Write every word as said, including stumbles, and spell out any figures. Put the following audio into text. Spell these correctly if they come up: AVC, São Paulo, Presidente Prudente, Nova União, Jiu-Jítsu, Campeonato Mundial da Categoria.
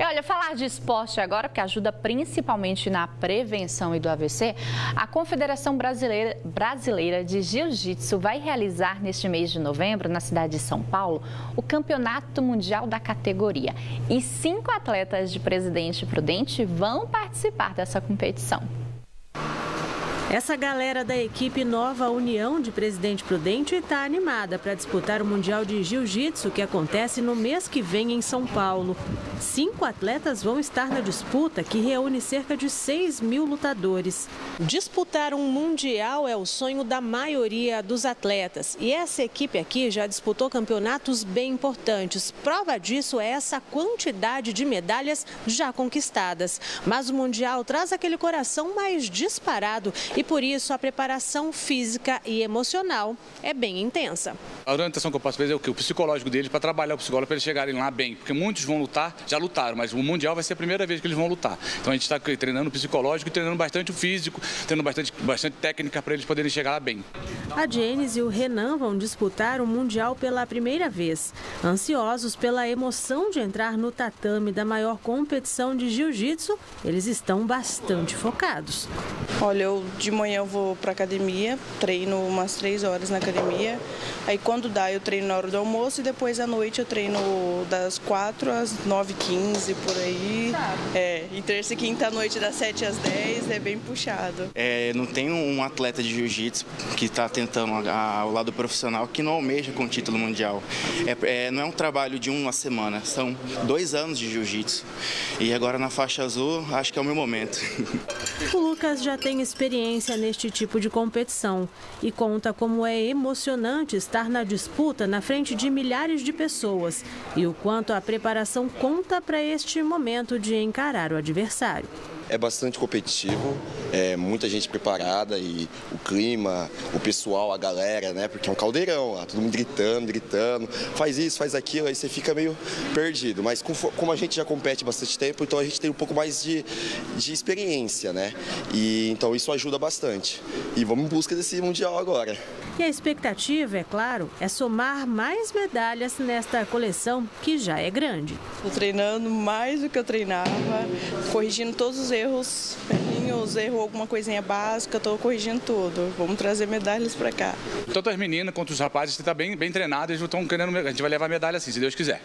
E olha, falar de esporte agora, porque ajuda principalmente na prevenção e do A V C, a Confederação Brasileira, Brasileira de Jiu-Jitsu vai realizar neste mês de novembro, na cidade de São Paulo, o Campeonato Mundial da Categoria. E cinco atletas de Presidente Prudente vão participar dessa competição. Essa galera da equipe Nova União de Presidente Prudente está animada para disputar o Mundial de Jiu-Jitsu, que acontece no mês que vem em São Paulo. Cinco atletas vão estar na disputa, que reúne cerca de seis mil lutadores. Disputar um Mundial é o sonho da maioria dos atletas. E essa equipe aqui já disputou campeonatos bem importantes. Prova disso é essa quantidade de medalhas já conquistadas. Mas o Mundial traz aquele coração mais disparado. E por isso a preparação física e emocional é bem intensa. A orientação que eu posso fazer é o que? O psicológico deles, para trabalhar o psicólogo para eles chegarem lá bem. Porque muitos vão lutar, já lutaram, mas o Mundial vai ser a primeira vez que eles vão lutar. Então a gente está treinando o psicológico e treinando bastante o físico, treinando bastante, bastante técnica para eles poderem chegar lá bem. A Jenis e o Renan vão disputar o Mundial pela primeira vez. Ansiosos pela emoção de entrar no tatame da maior competição de jiu-jitsu, eles estão bastante focados. Olha, eu de manhã eu vou para academia, treino umas três horas na academia. Aí quando dá eu treino na hora do almoço e depois à noite eu treino das quatro às nove e quinze por aí. É, e terça e quinta à noite das sete às dez é bem puxado. É, não tem um atleta de jiu-jitsu que está tentando a, a, o lado profissional que não almeja com o título mundial. É, é, não é um trabalho de uma semana, são dois anos de jiu-jitsu. E agora na faixa azul acho que é o meu momento. O Lucas já tem experiência neste tipo de competição e conta como é emocionante estar na disputa na frente de milhares de pessoas e o quanto a preparação conta para este momento de encarar o adversário. É bastante competitivo, é muita gente preparada e o clima, o pessoal, a galera, né? Porque é um caldeirão, ó, todo mundo gritando, gritando, faz isso, faz aquilo, aí você fica meio perdido. Mas como a gente já compete bastante tempo, então a gente tem um pouco mais de, de experiência, né? E então isso ajuda bastante. E vamos em busca desse Mundial agora. E a expectativa, é claro, é somar mais medalhas nesta coleção que já é grande. Estou treinando mais do que eu treinava, corrigindo todos os erros, os erros, alguma coisinha básica, estou corrigindo tudo. Vamos trazer medalhas para cá. Tanto as meninas quanto os rapazes estão bem, bem treinados, eles estão querendo, a gente vai levar medalha assim, se Deus quiser.